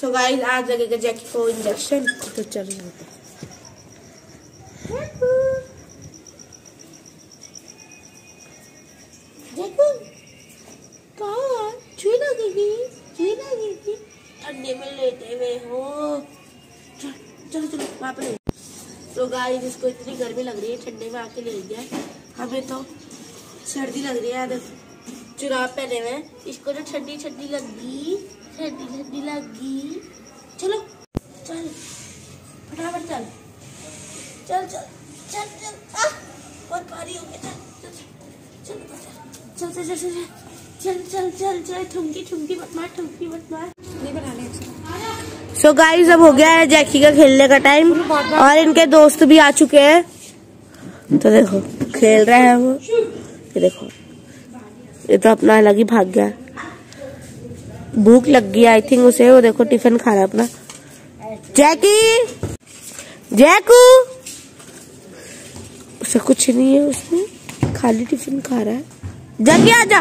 So guys आज लगेगा जैकी को इंजेक्शन। तो चलिए ठंडे में लेटे हुए हो, चलो चलो वहाँ पर। तो गाइस इसको इतनी गर्मी लग रही है, ठंडे में आके ले गया। हमें तो सर्दी लग रही है, चुराब पहने में इसको तो ठंडी ठंडी लगी, ठंडी ठंडी लगी। चलो चल फटाफट चल चल चल चल चल, बहुत भारी हो गया। चल चल चल चल चल चल चल चल चल, ठुमकी ठुमकी मत मार, ठुमकी मत मार, नहीं बनाने। सो गाइस अब हो गया है जैकी का खेलने का टाइम, और इनके दोस्त भी आ चुके हैं। तो देखो खेल रहे हैं वो, ये देखो ये तो अपना अलग ही भाग गया। भूख लग गई आई थिंक उसे, वो देखो टिफिन खा रहा है अपना। जैकी जैकू उसे कुछ नहीं है, उसने खाली टिफिन खा रहा है। जैकी आजा,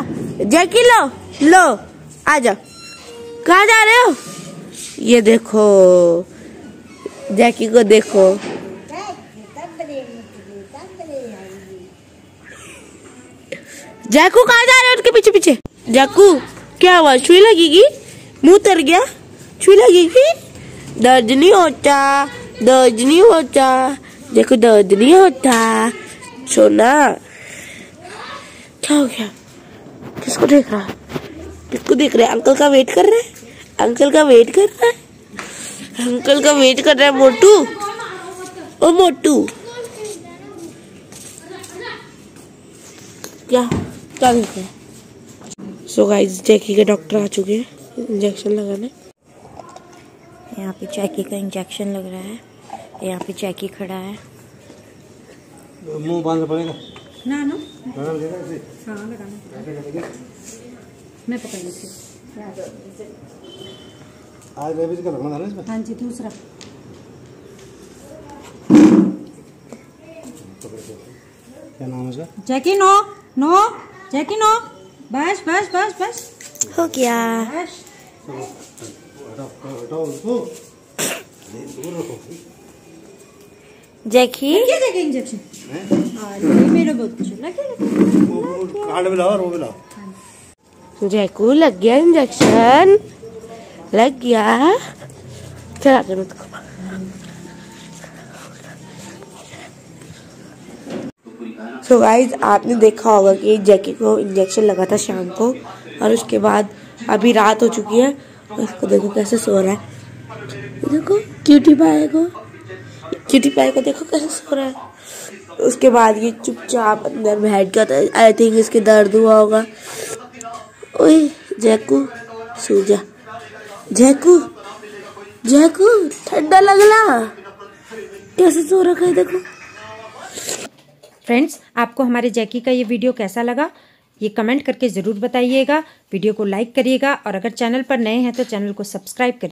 जैकी लो लो आजा, कहाँ जा रहे हो? ये देखो जैकी को देखो, जैकू कहाँ जा रहे हो उनके पीछे पीछे? जैकू क्या हुआ, छुई लगेगी? मुँह तर गया, छुई लगेगी? दर्द नहीं होता, दर्द नहीं होता, देखो दर्द नहीं होता सोना। क्या हो गया, किसको देख रहा है? किसको देख रहे हैं? अंकल का वेट कर रहे हैं, अंकल का वेट कर रहा है, अंकल का वेट कर रहा है मोटू। ओ मोटू क्या क्या देख रहा है? सो गाइस जैकी के डॉक्टर आ चुके हैं इंजेक्शन लगाने। यहाँ पे जैकी का इंजेक्शन लग रहा है, यहाँ पे जैकी खड़ा है। मुंह बांधना पड़ेगा ना, ना हाँ लगाना, मैं पकड़ लेती हूँ। आज बेबी का लगना है इसमें, हाँ जी दूसरा क्या नाम है इसका? Jackie no no Jackie no, बस बस बस बस हो गया। जैकी इंजेक्शन मेरे बहुत, जैकू लग गया इंजेक्शन, लग गया। चला कर तो गाइज आपने देखा होगा कि जैकी को इंजेक्शन लगा था शाम को, और उसके बाद अभी रात हो चुकी है। उसको देखो कैसे सो रहा है, देखो क्यूटी पाए को देखो कैसे सो रहा है। उसके बाद ये चुपचाप अंदर बैठ गया था, आई थिंक इसके दर्द हुआ होगा। ओए जैकू सो जा, जैकू जैकू ठंडा लगला, कैसे सो रखा है देखो। फ्रेंड्स आपको हमारे जैकी का ये वीडियो कैसा लगा ये कमेंट करके ज़रूर बताइएगा। वीडियो को लाइक करिएगा, और अगर चैनल पर नए हैं तो चैनल को सब्सक्राइब करिए।